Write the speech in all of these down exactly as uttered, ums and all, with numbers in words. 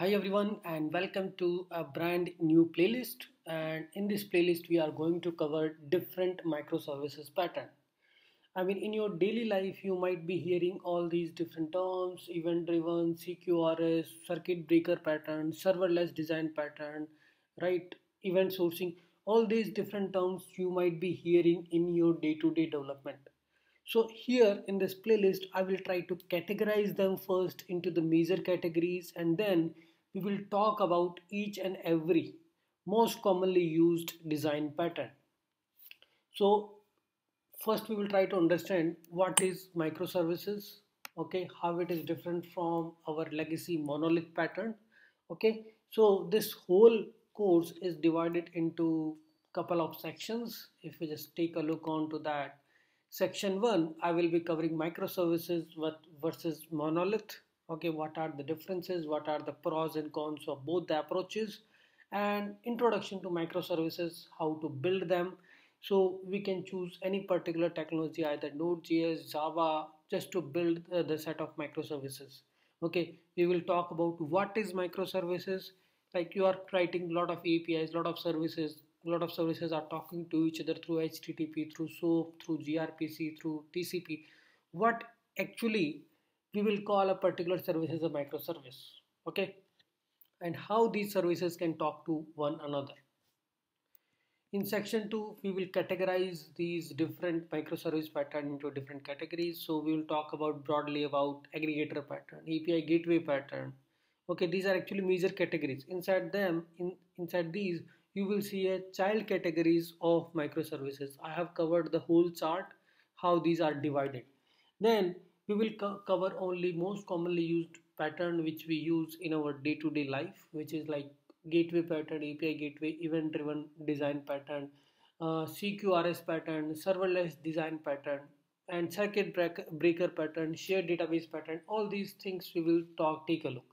Hi everyone, and welcome to a brand new playlist. And in this playlist we are going to cover different microservices pattern. I mean, in your daily life you might be hearing all these different terms: event driven, C Q R S, circuit breaker pattern, serverless design pattern, right, event sourcing. All these different terms you might be hearing in your day-to-day development. So here in this playlist I will try to categorize them first into the major categories, and then we will talk about each and every most commonly used design pattern. So first we will try to understand what is microservices, okay, how it is different from our legacy monolith pattern. Okay, so this whole course is divided into couple of sections. If we just take a look on to that, section one, I will be covering microservices versus monolith. Okay, what are the differences, what are the pros and cons of both the approaches, and introduction to microservices, how to build them. So we can choose any particular technology, either Node.js, Java, just to build uh, the set of microservices. Okay, we will talk about what is microservices, like you are writing a lot of A P Is, lot of services, a lot of services are talking to each other through H T T P, through SOAP, through gRPC, through T C P. What actually we will call a particular service as a microservice, okay, and how these services can talk to one another. In section two, we will categorize these different microservice pattern into different categories. So we will talk about broadly about aggregator pattern, A P I gateway pattern. Okay, these are actually major categories. Inside them, in, inside these, you will see a child categories of microservices. I have covered the whole chart, how these are divided. Then we will co cover only most commonly used pattern which we use in our day-to-day life, which is like gateway pattern, A P I gateway, event-driven design pattern, uh, C Q R S pattern, serverless design pattern, and circuit breaker pattern, shared database pattern. All these things we will talk, take a look.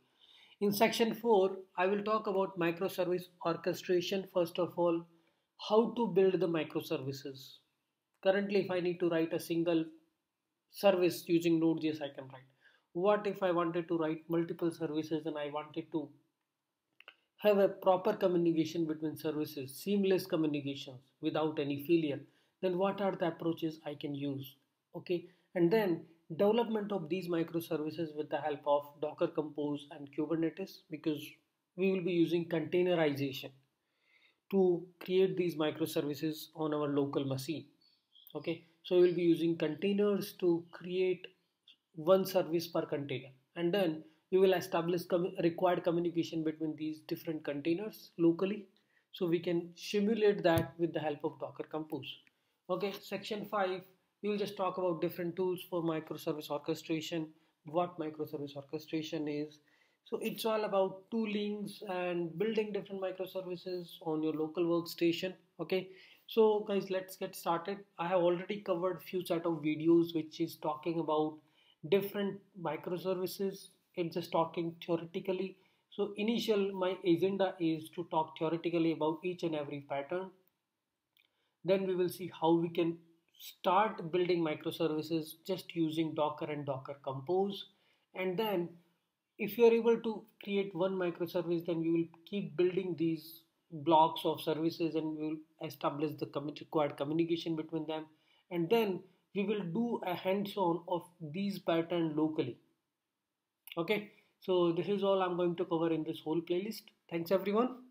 In section four, I will talk about microservice orchestration. First of all, how to build the microservices. Currently, if I need to write a single service using Node.js, I can write. What if I wanted to write multiple services and I wanted to have a proper communication between services, seamless communications without any failure? Then what are the approaches I can use? Okay, and then development of these microservices with the help of Docker Compose and Kubernetes, because we will be using containerization to create these microservices on our local machine. Okay, so we will be using containers to create one service per container, and then we will establish com- required communication between these different containers locally. So we can simulate that with the help of Docker Compose. Okay, section five, we will just talk about different tools for microservice orchestration, what microservice orchestration is. So it's all about toolings and building different microservices on your local workstation. Okay, so guys, let's get started. I have already covered few set of videos which is talking about different microservices. It's just talking theoretically. So initial my agenda is to talk theoretically about each and every pattern. Then we will see how we can start building microservices just using Docker and Docker Compose. And then if you are able to create one microservice, then you will keep building these blocks of services and we will establish the required communication between them, and then we will do a hands-on of these pattern locally. Okay, so this is all I'm going to cover in this whole playlist. Thanks everyone.